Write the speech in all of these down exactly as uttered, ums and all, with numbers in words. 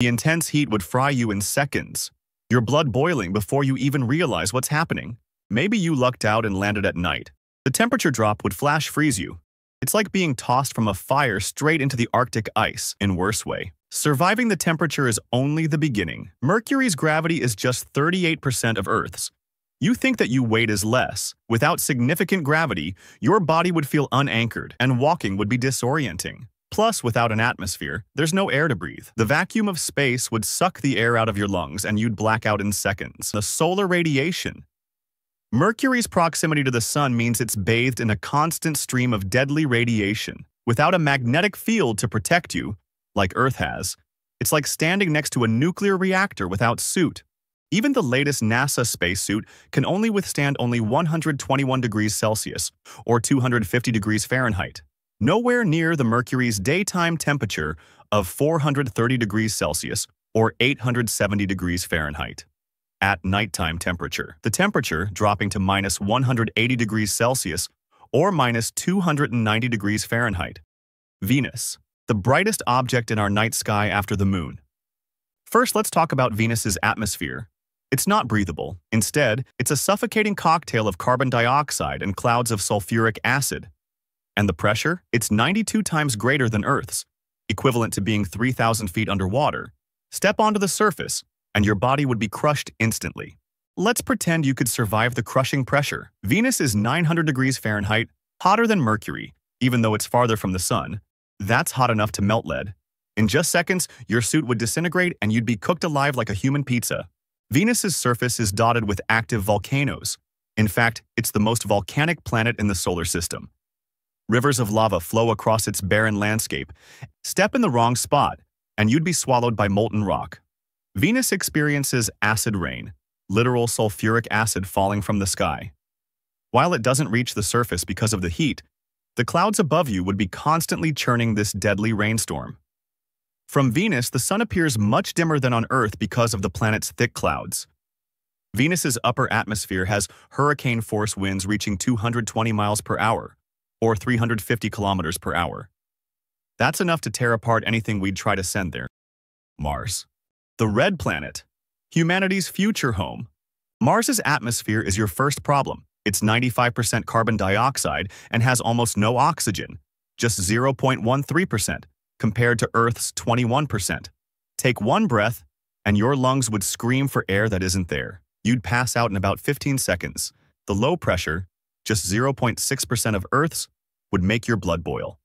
The intense heat would fry you in seconds, your blood boiling before you even realize what's happening. Maybe you lucked out and landed at night. The temperature drop would flash freeze you. It's like being tossed from a fire straight into the Arctic ice, in worse way. Surviving the temperature is only the beginning. Mercury's gravity is just thirty-eight percent of Earth's. You think that you weight is less. Without significant gravity, your body would feel unanchored, and walking would be disorienting. Plus, without an atmosphere, there's no air to breathe. The vacuum of space would suck the air out of your lungs and you'd black out in seconds. The solar radiation. Mercury's proximity to the sun means it's bathed in a constant stream of deadly radiation. Without a magnetic field to protect you, like Earth has, it's like standing next to a nuclear reactor without suit. Even the latest NASA spacesuit can only withstand only one hundred twenty-one degrees Celsius, or two hundred fifty degrees Fahrenheit. Nowhere near the Mercury's daytime temperature of four hundred thirty degrees Celsius or eight hundred seventy degrees Fahrenheit. At nighttime temperature, the temperature dropping to minus one hundred eighty degrees Celsius or minus two hundred ninety degrees Fahrenheit. Venus, the brightest object in our night sky after the moon. First, let's talk about Venus's atmosphere. It's not breathable. Instead, it's a suffocating cocktail of carbon dioxide and clouds of sulfuric acid. And the pressure? It's ninety-two times greater than Earth's, equivalent to being three thousand feet underwater. Step onto the surface, and your body would be crushed instantly. Let's pretend you could survive the crushing pressure. Venus is nine hundred degrees Fahrenheit, hotter than Mercury, even though it's farther from the sun. That's hot enough to melt lead. In just seconds, your suit would disintegrate and you'd be cooked alive like a human pizza. Venus's surface is dotted with active volcanoes. In fact, it's the most volcanic planet in the solar system. Rivers of lava flow across its barren landscape. Step in the wrong spot, and you'd be swallowed by molten rock. Venus experiences acid rain, literal sulfuric acid falling from the sky. While it doesn't reach the surface because of the heat, the clouds above you would be constantly churning this deadly rainstorm. From Venus, the sun appears much dimmer than on Earth because of the planet's thick clouds. Venus's upper atmosphere has hurricane-force winds reaching two hundred twenty miles per hour. Or three hundred fifty kilometers per hour. That's enough to tear apart anything we'd try to send there. Mars, the red planet, humanity's future home. Mars's atmosphere is your first problem. It's ninety-five percent carbon dioxide and has almost no oxygen, just zero point one three percent, compared to Earth's twenty-one percent. Take one breath, and your lungs would scream for air that isn't there. You'd pass out in about fifteen seconds. The low pressure, just zero point six percent of Earth's, would make your blood boil.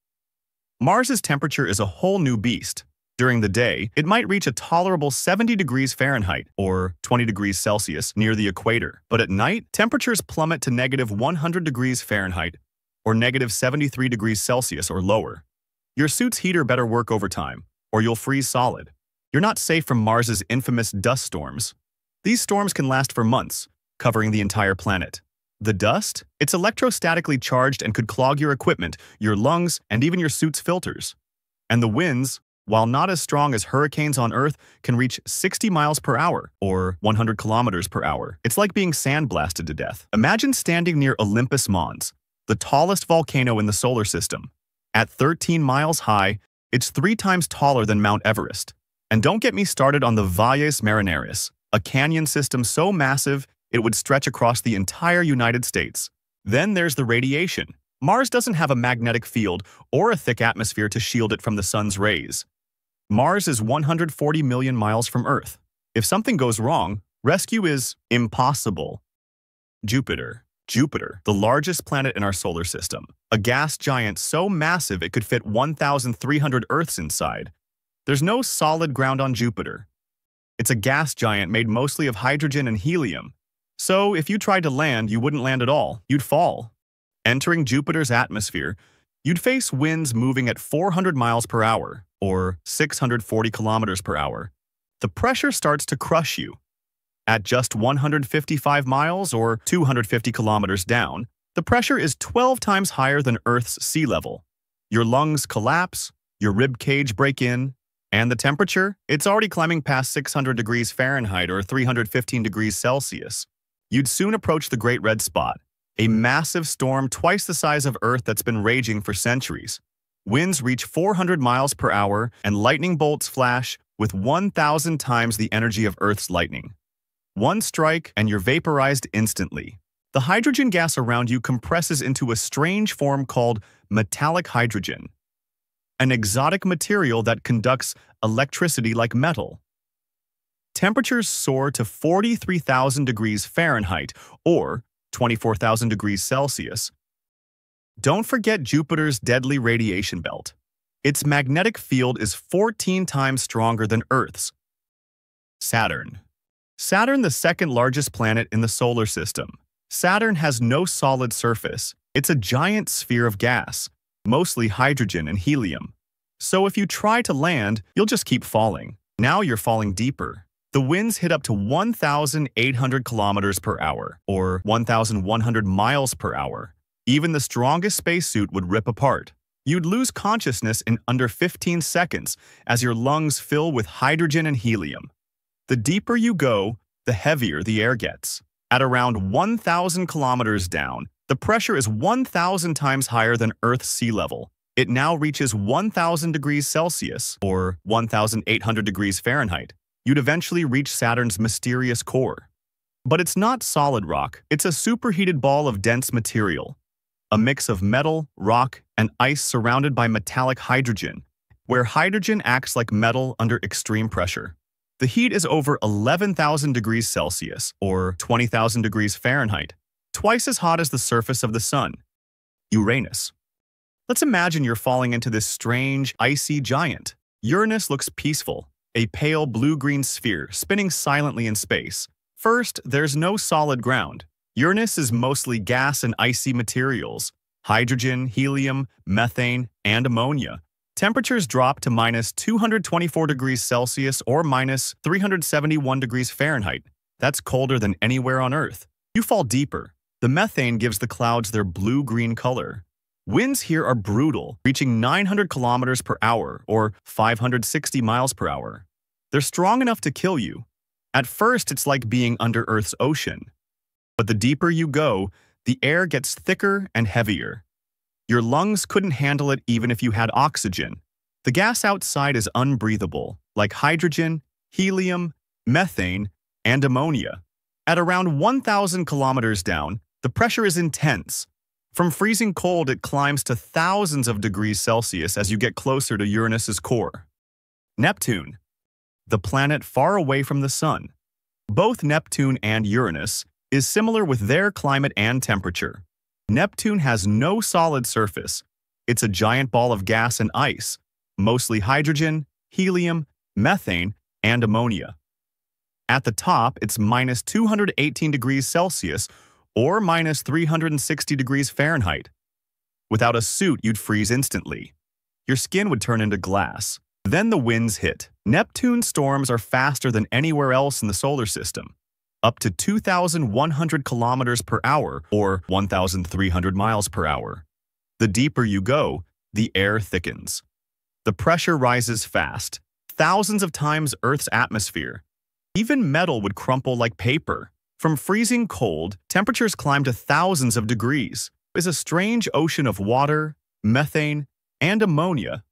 Mars's temperature is a whole new beast. During the day, it might reach a tolerable seventy degrees Fahrenheit or twenty degrees Celsius near the equator. But at night, temperatures plummet to negative one hundred degrees Fahrenheit or negative seventy-three degrees Celsius or lower. Your suit's heater better work overtime, or you'll freeze solid. You're not safe from Mars's infamous dust storms. These storms can last for months, covering the entire planet. The dust? It's electrostatically charged and could clog your equipment, your lungs, and even your suit's filters. And the winds, while not as strong as hurricanes on Earth, can reach sixty miles per hour or one hundred kilometers per hour. It's like being sandblasted to death. Imagine standing near Olympus Mons, the tallest volcano in the solar system. At thirteen miles high, it's three times taller than Mount Everest. And don't get me started on the Valles Marineris, a canyon system so massive it would stretch across the entire United States. Then there's the radiation. Mars doesn't have a magnetic field or a thick atmosphere to shield it from the sun's rays. Mars is one hundred forty million miles from Earth. If something goes wrong, rescue is impossible. Jupiter. Jupiter, the largest planet in our solar system. A gas giant so massive it could fit one thousand three hundred Earths inside. There's no solid ground on Jupiter. It's a gas giant made mostly of hydrogen and helium. So, if you tried to land, you wouldn't land at all. You'd fall. Entering Jupiter's atmosphere, you'd face winds moving at four hundred miles per hour, or six hundred forty kilometers per hour. The pressure starts to crush you. At just one hundred fifty-five miles, or two hundred fifty kilometers down, the pressure is twelve times higher than Earth's sea level. Your lungs collapse, your rib cage break in, and the temperature? It's already climbing past six hundred degrees Fahrenheit, or three hundred fifteen degrees Celsius. You'd soon approach the Great Red Spot, a massive storm twice the size of Earth that's been raging for centuries. Winds reach four hundred miles per hour, and lightning bolts flash, with one thousand times the energy of Earth's lightning. One strike and you're vaporized instantly. The hydrogen gas around you compresses into a strange form called metallic hydrogen, an exotic material that conducts electricity like metal. Temperatures soar to forty-three thousand degrees Fahrenheit or twenty-four thousand degrees Celsius. Don't forget Jupiter's deadly radiation belt. Its magnetic field is fourteen times stronger than Earth's. Saturn. Saturn, the second largest planet in the solar system. Saturn has no solid surface. It's a giant sphere of gas, mostly hydrogen and helium. So if you try to land, you'll just keep falling. Now you're falling deeper. The winds hit up to one thousand eight hundred kilometers per hour or one thousand one hundred miles per hour. Even the strongest spacesuit would rip apart. You'd lose consciousness in under fifteen seconds as your lungs fill with hydrogen and helium. The deeper you go, the heavier the air gets. At around one thousand kilometers down, the pressure is one thousand times higher than Earth's sea level. It now reaches one thousand degrees Celsius or one thousand eight hundred degrees Fahrenheit. You'd eventually reach Saturn's mysterious core. But it's not solid rock. It's a superheated ball of dense material, a mix of metal, rock, and ice surrounded by metallic hydrogen, where hydrogen acts like metal under extreme pressure. The heat is over eleven thousand degrees Celsius or twenty thousand degrees Fahrenheit, twice as hot as the surface of the sun. Uranus. Let's imagine you're falling into this strange, icy giant. Uranus looks peaceful, a pale blue-green sphere spinning silently in space. First, there's no solid ground. Uranus is mostly gas and icy materials, hydrogen, helium, methane, and ammonia. Temperatures drop to minus two hundred twenty-four degrees Celsius or minus three hundred seventy-one degrees Fahrenheit. That's colder than anywhere on Earth. You fall deeper. The methane gives the clouds their blue-green color. Winds here are brutal, reaching nine hundred kilometers per hour or five hundred sixty miles per hour. They're strong enough to kill you. At first, it's like being under Earth's ocean. But the deeper you go, the air gets thicker and heavier. Your lungs couldn't handle it even if you had oxygen. The gas outside is unbreathable, like hydrogen, helium, methane, and ammonia. At around one thousand kilometers down, the pressure is intense. From freezing cold, it climbs to thousands of degrees Celsius as you get closer to Uranus's core. Neptune, the planet far away from the sun. Both Neptune and Uranus is similar with their climate and temperature. Neptune has no solid surface. It's a giant ball of gas and ice, mostly hydrogen, helium, methane, and ammonia. At the top, it's minus two hundred eighteen degrees Celsius or minus three hundred sixty degrees Fahrenheit. Without a suit, you'd freeze instantly. Your skin would turn into glass. Then the winds hit. Neptune storms are faster than anywhere else in the solar system, up to two thousand one hundred kilometers per hour or one thousand three hundred miles per hour. The deeper you go, the air thickens. The pressure rises fast, thousands of times Earth's atmosphere. Even metal would crumple like paper. From freezing cold, temperatures climb to thousands of degrees. It's a strange ocean of water, methane, and ammonia